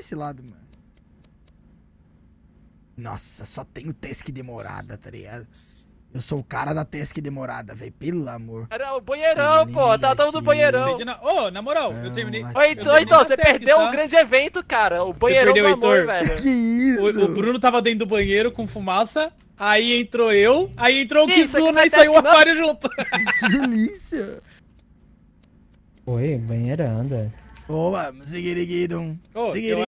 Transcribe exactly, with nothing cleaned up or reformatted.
esse lado, mano. Nossa, só tenho Tesc demorada, tá ligado? Eu sou o cara da Tesc demorada, velho. Pelo amor. Era o banheirão, sim, pô. Tá todo no banheirão. Ô, na... Oh, na moral, ah, eu terminei. Oi, eu então, terminei então você tech, perdeu tá? um grande evento, cara. O banheirão do amor, velho. Que isso? O, o Bruno tava dentro do banheiro com fumaça. Aí entrou eu. Aí entrou o Kizuna e saiu o aquário junto. Que delícia. Oi, banheira anda. Boa, seguiriguidum.